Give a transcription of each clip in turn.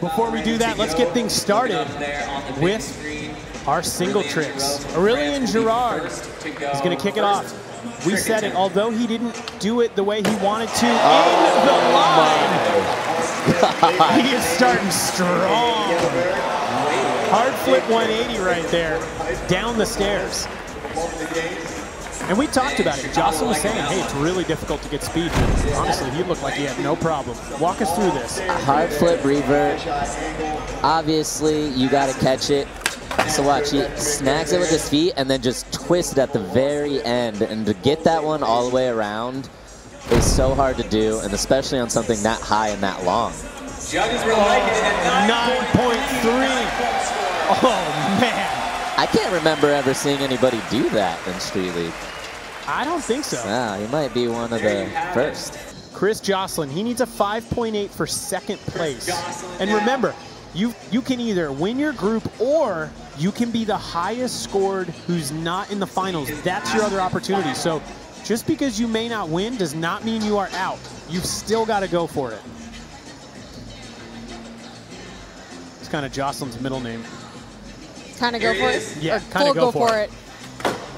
Before we do that, let's get things started with our single tricks. Aurélien Giraud is going to kick it off. We said it, although he didn't do it the way he wanted to in the line. He is starting strong. Hard flip 180 right there, down the stairs. And we talked about it. Joslin was saying, hey, it's really difficult to get speed. Honestly, he looked like he had no problem. Walk us through this. A hard flip revert. Obviously, you got to catch it. So watch, he smacks it with his feet and then just twists it at the very end. And to get that one all the way around is so hard to do, and especially on something that high and that long. Judges were liking it at 9.3. Oh, man. I can't remember ever seeing anybody do that in Street League. I don't think so. Wow, he might be one of the first. Chris Joslin, he needs a 5.8 for second place. And remember, you can either win your group or you can be the highest scored who's not in the finals. That's your other opportunity. So just because you may not win does not mean you are out. You've still got to go for it. It's kind of Joslin's middle name. Kind of go for it? Yeah, kind of go for it.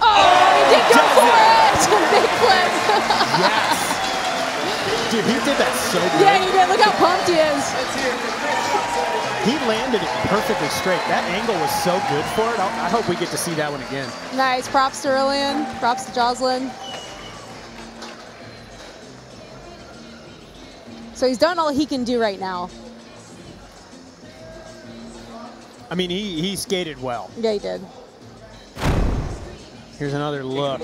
Oh, he did go for it! Big flip. Yes. Dude, he did that so good. Yeah, he did. Look how pumped he is. He landed it perfectly straight. That angle was so good for it. I hope we get to see that one again. Nice. Props to Erlian. Props to Joslin. So he's done all he can do right now. I mean, he skated well. Yeah, he did. Here's another look.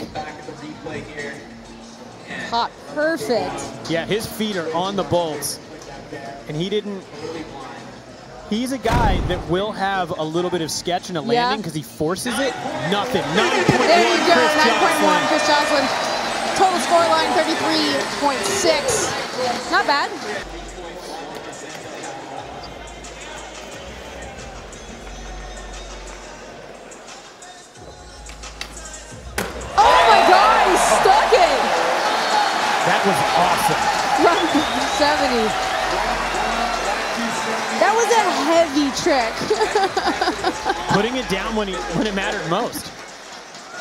Hot, perfect. Yeah, his feet are on the bolts. And he didn't... He's a guy that will have a little bit of sketch in a landing because he forces it. Nothing. 9.1 Chris Joslin. Total scoreline, 33.6. Not bad. That was awesome. Right, 70. That was a heavy trick. Putting it down when it mattered most.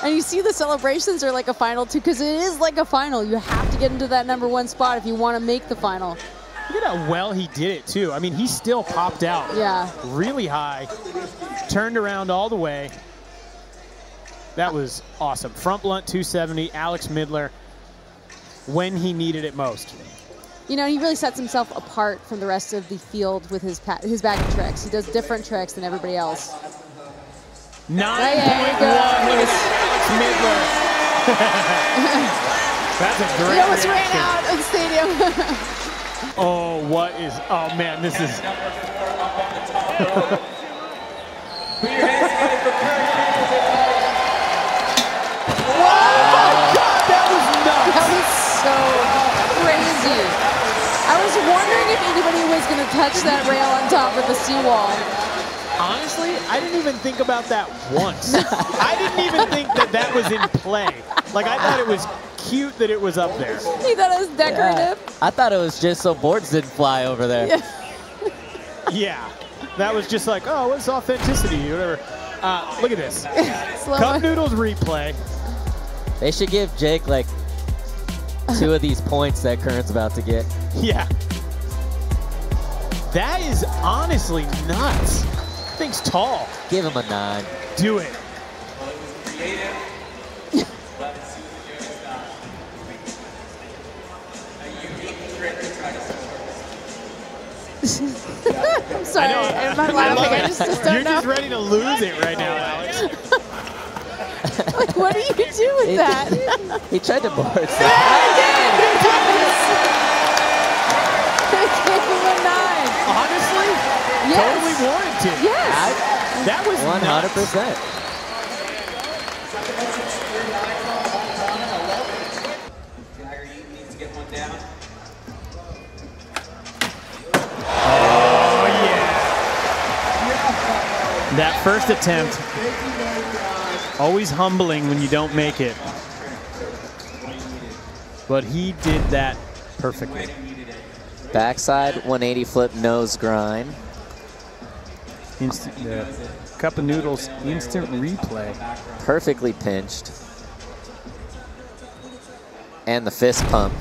And you see the celebrations are like a final too, because it is like a final. You have to get into that #1 spot if you want to make the final. Look at how well he did it too. I mean, he still popped out. Yeah. Really high. Turned around all the way. That was awesome. Front blunt 270, Alex Midler. When he needed it most. You know, he really sets himself apart from the rest of the field with his bag of tricks. He does different tricks than everybody else. 9.1, Alex Midler. That's a great reaction. Ran out of the stadium. Oh, what is, oh man, this is. Oh my God, that was nuts. That was so crazy. I was wondering if anybody was going to touch that rail on top of the seawall. Honestly, I didn't even think about that once. I didn't even think that that was in play. Like, I thought it was cute that it was up there. You thought it was decorative? Yeah. I thought it was just so boards didn't fly over there. Yeah. Yeah. That was just like, oh, what's authenticity? Whatever. Look at this. Cup Noodles replay. They should give Jake, like, 2 of these points that Kern's about to get. Yeah. That is honestly nuts. Thing's tall. Give him a 9. Do it. Well, it was creative. Let's see what Joey got. A unique trick to try to score. I'm sorry. I'm not laughing. You're just ready to lose it right now, Alex. Like, what do you do with that? He tried to board. So. Yeah, he did! He gave him a 9. Honestly, yes. Totally warranted. Yes. That was 100%. Oh, yeah. That first attempt. Always humbling when you don't make it. But he did that perfectly. Backside 180 flip nose grind. Cup of Noodles instant replay. Perfectly pinched. And the fist pump.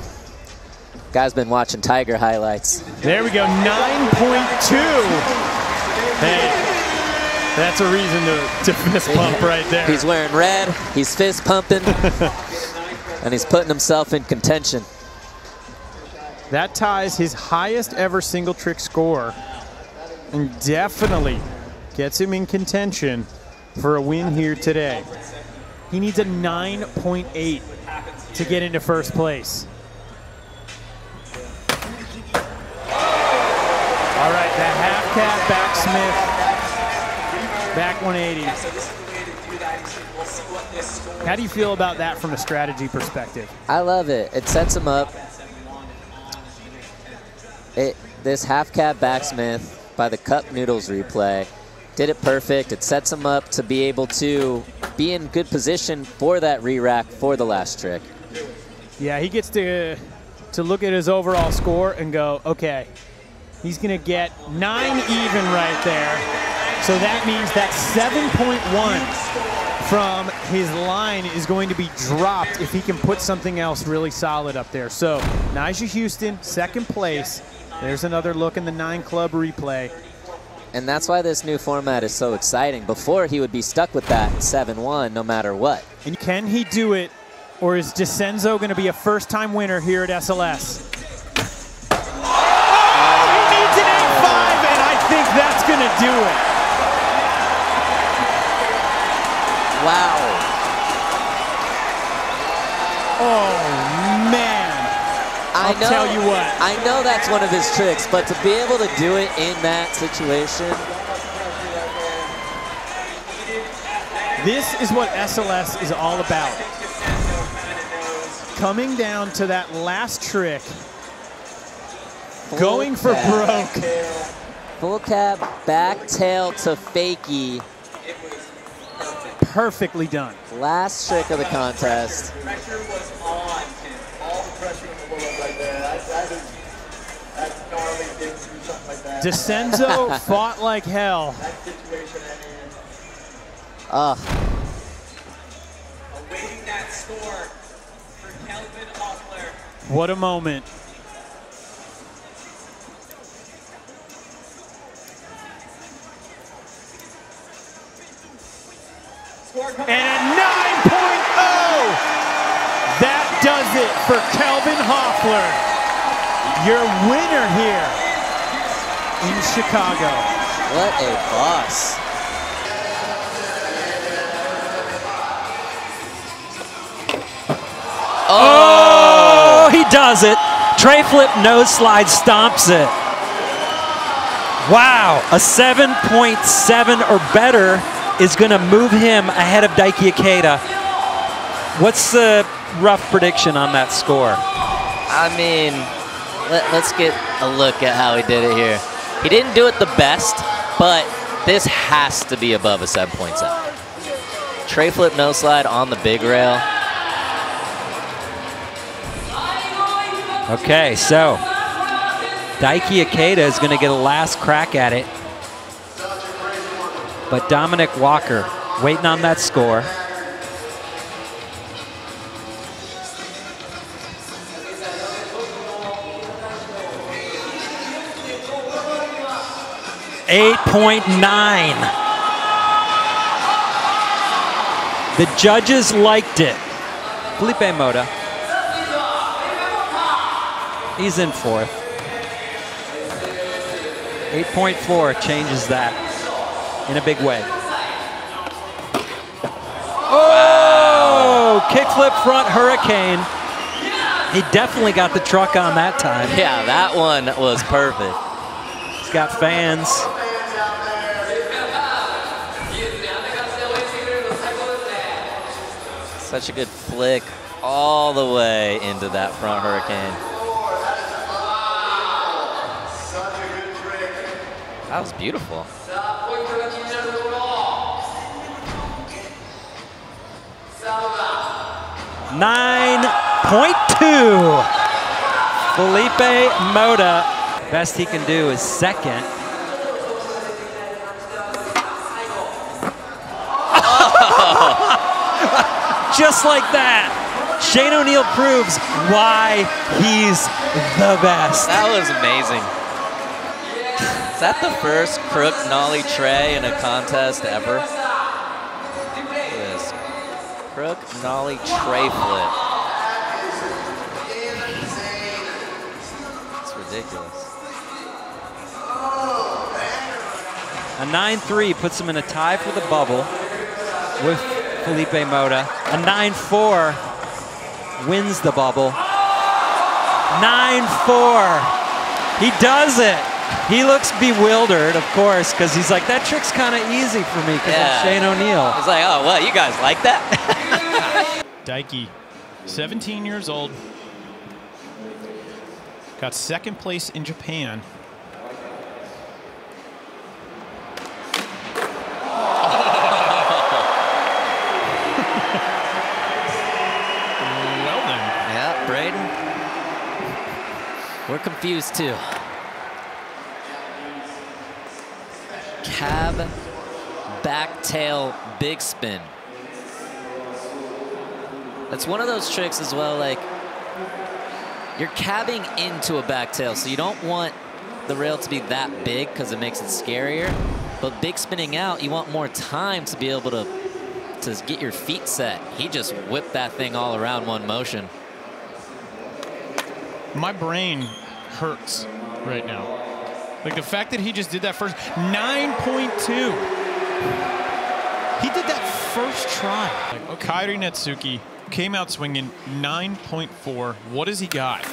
Guy's been watching Tiger highlights. There we go, 9.2. Hey, that's a reason to fist pump right there. He's wearing red, he's fist pumping, and he's putting himself in contention. That ties his highest ever single trick score and definitely gets him in contention for a win here today. He needs a 9.8 to get into first place. All right, the half cat back Smith, back 180. How do you feel about that from a strategy perspective? I love it. It sets him up. This half cat back Smith by the Cup Noodles replay did it perfect. It sets him up to be able to be in good position for that re-rack for the last trick. Yeah, he gets to look at his overall score and go, okay, he's gonna get 9 even right there. So that means that 7.1 from his line is going to be dropped if he can put something else really solid up there. So Nyjah Houston, second place. There's another look in the 9 club replay. And that's why this new format is so exciting. Before, he would be stuck with that 7-1 no matter what. And can he do it, or is DiCenzo gonna be a first-time winner here at SLS? That's going to do it. Wow. Oh, man. I'll tell you what. I know that's one of his tricks, but to be able to do it in that situation. This is what SLS is all about. Coming down to that last trick. Going for broke. Full cab, back tail to fakie. Perfectly done. Last trick of the contest. Pressure was on, Tim. All the pressure in the world right there. That's gnarly, big to do something like that. DiCenzo fought like hell. That situation at hand. Awaiting that score for Kelvin Hoffler. What a moment. And at 9.0, that does it for Kelvin Hoffler, your winner here in Chicago. What a boss. Oh, he does it. Tray flip nose slide stomps it. Wow, a 7.7 or better is going to move him ahead of Daiki Ikeda. What's the rough prediction on that score? I mean, let's get a look at how he did it here. He didn't do it the best, but this has to be above a 7.7. Tray flip nose slide on the big rail. Okay, so Daiki Ikeda is going to get a last crack at it. But Dominic Walker waiting on that score. Oh. 8.9. The judges liked it. Felipe Mota. He's in fourth. 8.4 changes that in a big way. Oh, kickflip front hurricane. He definitely got the truck on that time. Yeah, that one was perfect. He's got fans. Such a good flick all the way into that front hurricane. That was beautiful. .2. Felipe Mota. Best he can do is second. just like that, Shane O'Neill proves why he's the best. That was amazing. Is that the first crook nollie tray in a contest ever? Look at this. Crook nollie tray flip. Ridiculous. A 9-3 puts him in a tie for the bubble with Felipe Mota. A 9-4 wins the bubble. 9-4. He does it. He looks bewildered, of course, because he's like, that trick's kind of easy for me because I'm Shane O'Neill. He's like, oh, well, you guys like that? Daiki, 17 years old. Got second place in Japan. Well then. Yeah, Braden. We're confused too. Cab, back tail, big spin. That's one of those tricks as well, like, you're cabbing into a back tail, so you don't want the rail to be that big because it makes it scarier. But big spinning out, you want more time to be able to get your feet set. He just whipped that thing all around one motion. My brain hurts right now. Like the fact that he just did that first, 9.2. He did that first try. Like, okay. Kairi Natsuki came out swinging, 9.4. What does he got?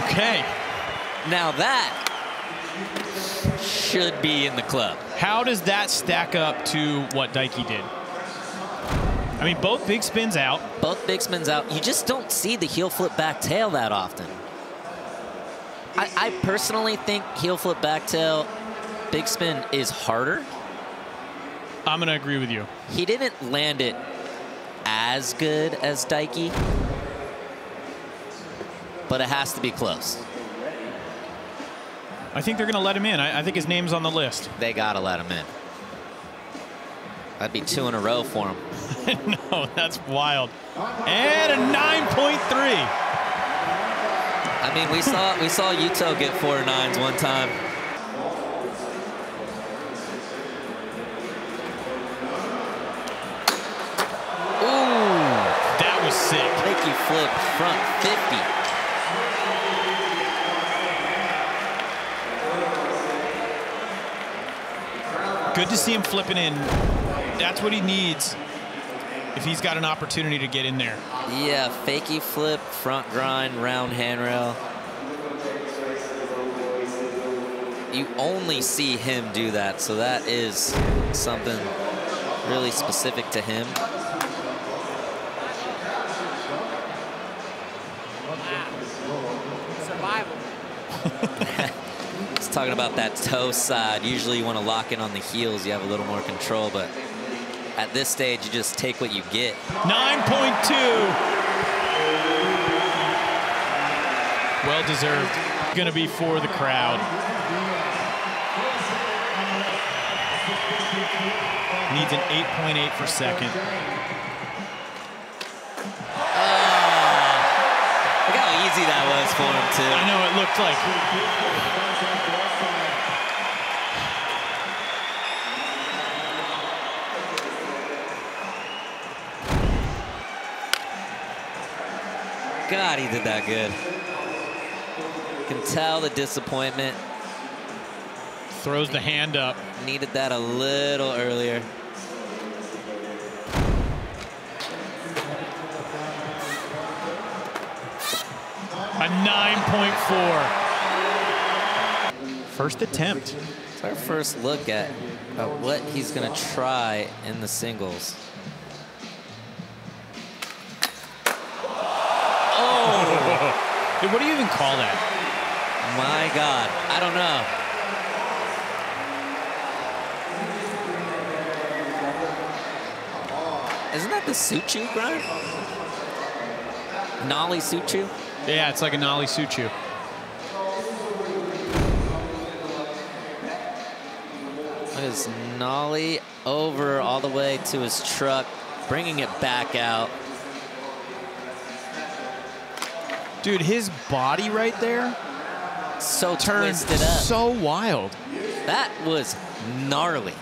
Okay. Now that should be in the club. How does that stack up to what Daiki did? I mean, both big spins out. Both big spins out. You just don't see the heel flip back tail that often. I personally think heel flip back tail big spin is harder. I'm gonna agree with you. He didn't land it as good as Daiki, but it has to be close. I think they're gonna let him in. I think his name's on the list. They gotta let him in. That'd be 2 in a row for him. No, that's wild. And a 9.3. I mean, we saw Yuto get 4 nines one time. Sick. Daiki flip front 50. Good to see him flipping in. That's what he needs if he's got an opportunity to get in there. Yeah, fakey flip, front grind, round handrail. You only see him do that, so that is something really specific to him. It's talking about that toe side. Usually you want to lock in on the heels. You have a little more control, but at this stage, you just take what you get. 9.2. Well deserved. Going to be for the crowd. Needs an 8.8 for second. Easy that was for him too. I know it looked like. God, he did that good. You can tell the disappointment. Throws the hand up. Needed that a little earlier. A 9.4. First attempt. It's our first look at what he's going to try in the singles. Oh! Dude, what do you even call that? My God. I don't know. Isn't that the Suchu grind? Nollie Suchu? Yeah, it's like a nollie Suchu. his nollie over all the way to his truck, bringing it back out. Dude, his body right there so turned twisted up. So wild. That was gnarly.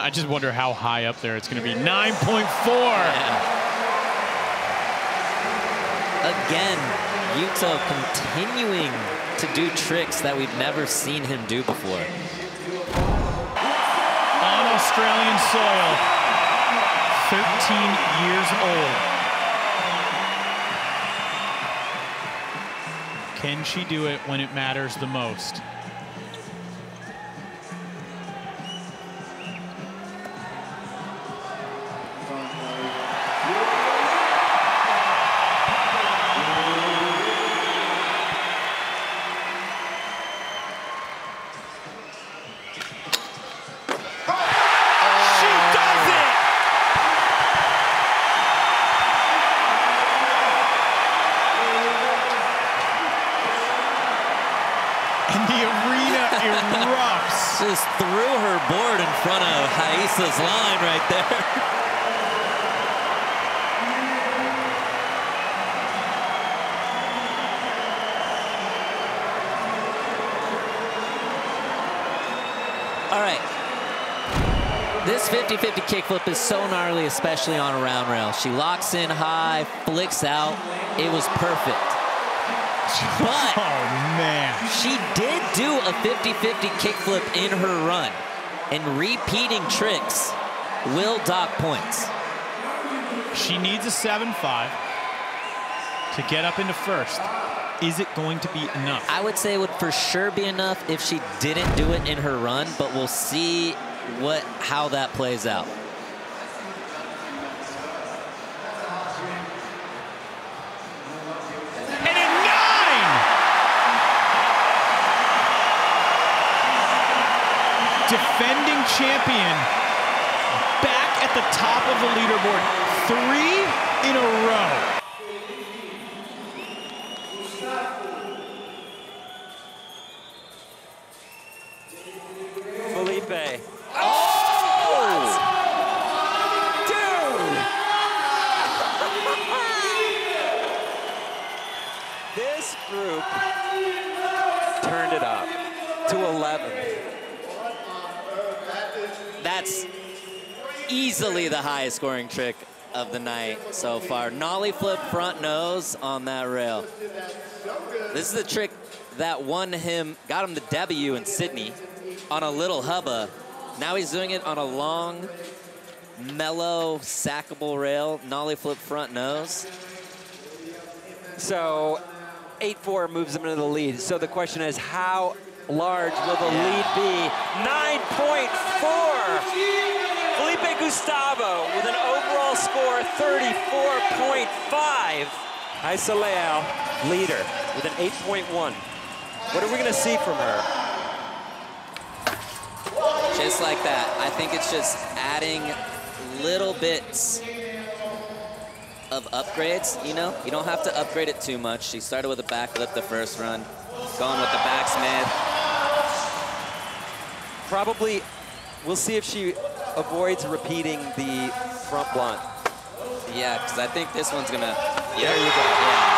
I just wonder how high up there it's going to be. 9.4. Again, Yuto continuing to do tricks that we've never seen him do before. On Australian soil, 13 years old. Can she do it when it matters the most? Line right there. All right. This 50-50 kickflip is so gnarly, especially on a round rail. She locks in high, flicks out. It was perfect. But oh, man. She did do a 50-50 kickflip in her run. And repeating tricks will dock points. She needs a 7.5 to get up into first. Is it going to be enough? I would say it would for sure be enough if she didn't do it in her run, but we'll see how that plays out. Defending champion, back at the top of the leaderboard, 3 in a row. Felipe. Oh! Dude! This group turned it up to 11. That's easily the highest scoring trick of the night so far. Nollie flip front nose on that rail. This is the trick that got him the W in Sydney on a little hubba. Now he's doing it on a long, mellow, sackable rail. Nollie flip front nose. So 8-4 moves him into the lead. So the question is, how large will the lead be? 9.4. Felipe Gustavo with an overall score 34.5. Rayssa Leal, leader, with an 8.1. What are we gonna see from her? Just like that. I think it's just adding little bits of upgrades, you know? You don't have to upgrade it too much. She started with a backflip the first run, going with the backsmith. Probably, we'll see if she avoids repeating the front blunt. Yeah, because I think this one's gonna... Yeah. There you go. Yeah.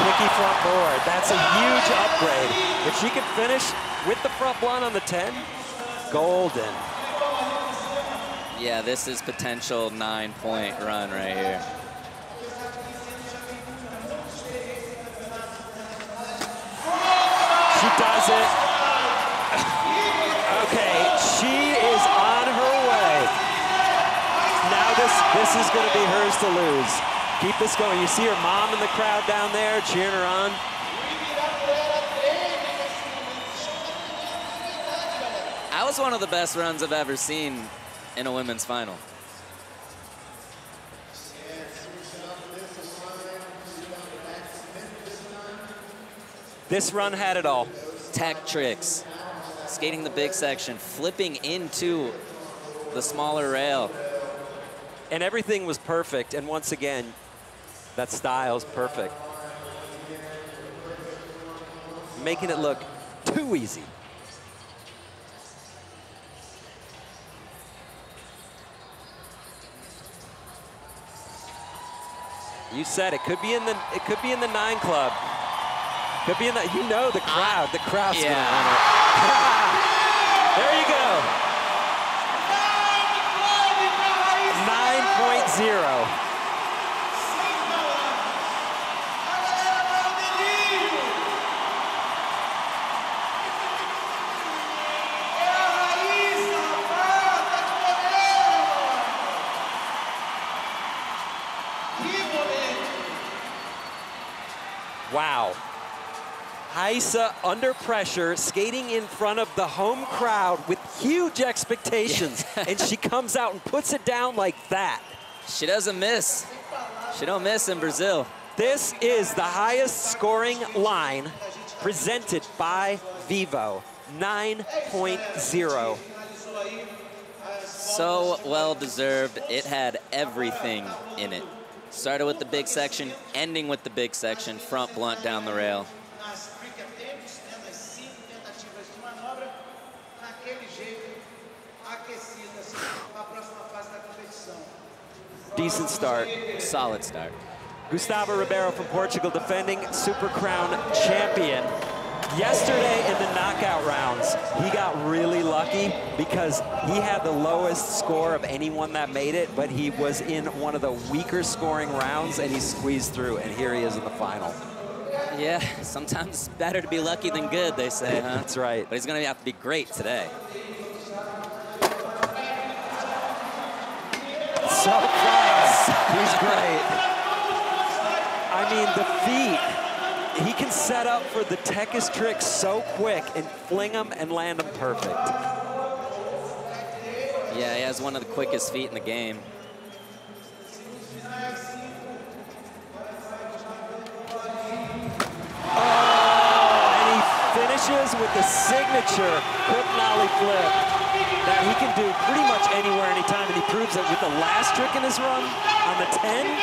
Clicky front board. That's a huge upgrade. If she can finish with the front blunt on the 10, golden. Yeah, this is potential 9-point run right here. She does it. This is going to be hers to lose. Keep this going. You see her mom in the crowd down there cheering her on. That was one of the best runs I've ever seen in a women's final. This run had it all. Tech tricks, skating the big section, flipping into the smaller rail. And everything was perfect, and once again, That style's perfect. Making it look too easy. You said it could be in the 9 club. Could be in the, you know, the crowd. The crowd's gonna want it. There you go. 9.0. Wow. Rayssa under pressure, skating in front of the home crowd with huge expectations, and she comes out and puts it down like that. She doesn't miss. She don't miss in Brazil. This is the highest scoring line presented by Vivo, 9.0. So well deserved. It had everything in it. Started with the big section, ending with the big section, front blunt down the rail. Decent start. Solid start. Gustavo Ribeiro from Portugal, defending Super Crown champion. Yesterday in the knockout rounds, he got really lucky because he had the lowest score of anyone that made it, but he was in one of the weaker scoring rounds and he squeezed through, and here he is in the final. Yeah, sometimes it's better to be lucky than good, they say, huh? That's right. But he's going to have to be great today. So fast. He's great. I mean, the feet. He can set up for the Tekis trick so quick and fling them and land them perfect. Yeah, he has one of the quickest feet in the game. Oh, and he finishes with the signature quick nollie flip that he can do pretty much anywhere, anytime, and he proves it with the last trick in his run on the 10.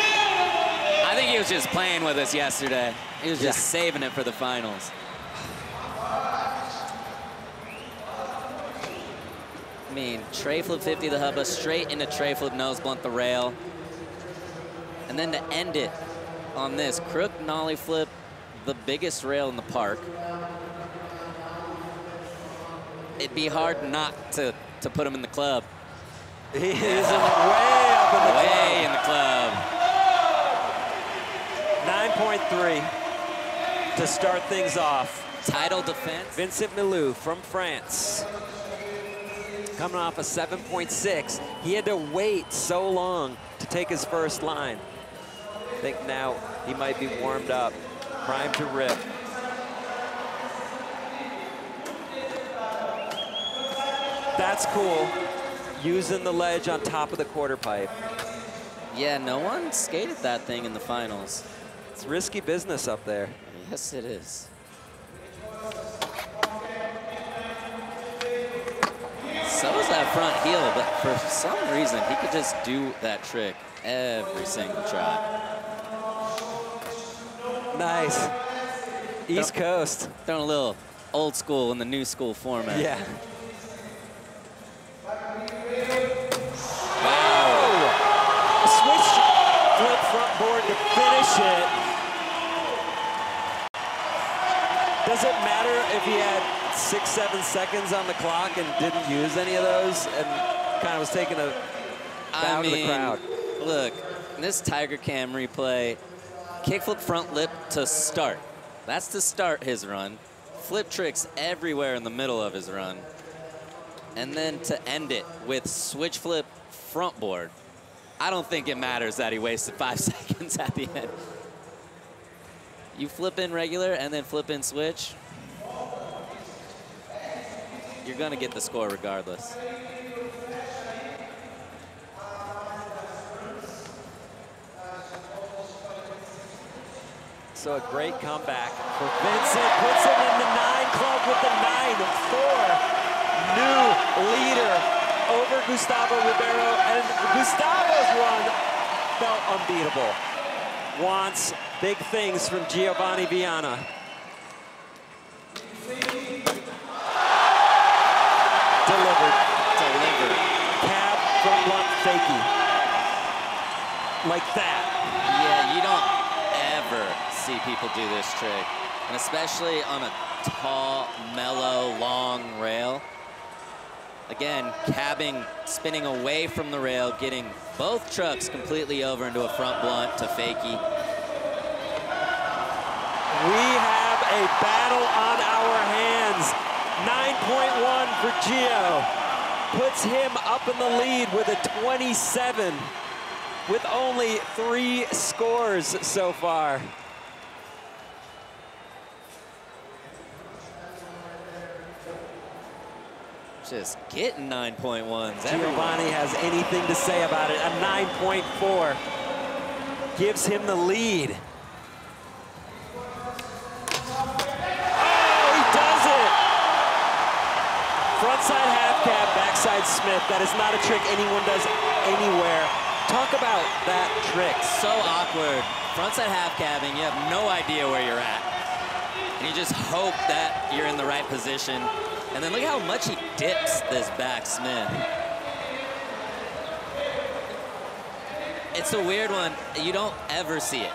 I think he was just playing with us yesterday. He was just saving it for the finals. I mean, tray flip 50 the hubba, straight into tray flip nose blunt the rail. And then to end it on this, crook nollie flip, the biggest rail in the park. It'd be hard not to put him in the club. He is way up in the club. Way in the club. 9.3 to start things off. Title defense. Vincent Milou from France. Coming off a 7.6. He had to wait so long to take his first line. I think now he might be warmed up. Primed to rip. That's cool. Using the ledge on top of the quarter pipe. Yeah, no one skated that thing in the finals. It's risky business up there. Yes, it is. So is that front heel, but for some reason, he could just do that trick every single try. Nice. East Coast. Throwing a little old school in the new school format. Yeah. Wow. A switch flip front board to finish it. Does it matter if he had 6-7 seconds on the clock and didn't use any of those and kind of was taking a bow to the crowd? Look, this Tiger Cam replay, kickflip front lip to start. That's to start his run. Flip tricks everywhere in the middle of his run. And then to end it with switch flip front board. I don't think it matters that he wasted 5 seconds at the end. You flip in regular and then flip in switch, you're going to get the score regardless. So a great comeback for Vincent. Puts him in the 9 club with the 9-4. New leader over Gustavo Ribeiro. And Gustavo's run felt unbeatable. wants big things from Giovanni Viana. Delivered. Cab from Lundfakey. Like that. Yeah, you don't ever see people do this trick. And especially on a tall, mellow, long rail. Again, cabbing, spinning away from the rail, getting both trucks completely over into a front blunt to Fakey. We have a battle on our hands. 9.1 for Gio. Puts him up in the lead with a 27, with only 3 scores so far. Just getting 9.1s. Giovanni has anything to say about it. A 9.4 gives him the lead. Oh, he does it! Frontside half cab, backside Smith. That is not a trick anyone does anywhere. Talk about that trick. So awkward. Frontside half cabbing, you have no idea where you're at. And you just hope that you're in the right position. And then look how much he dips this back Smith. It's a weird one. You don't ever see it.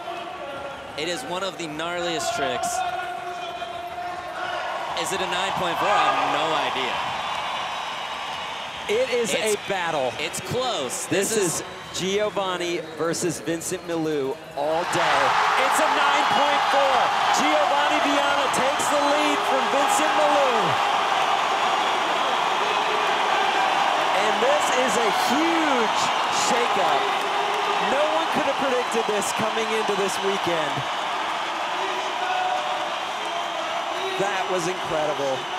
It is one of the gnarliest tricks. Is it a 9.4? I have no idea. It is a battle. It's close. This is Giovanni versus Vincent Milou all day. It's a 9.4. Giovanni Viana takes the lead from Vincent Milou. This is a huge shakeup. No one could have predicted this coming into this weekend. That was incredible.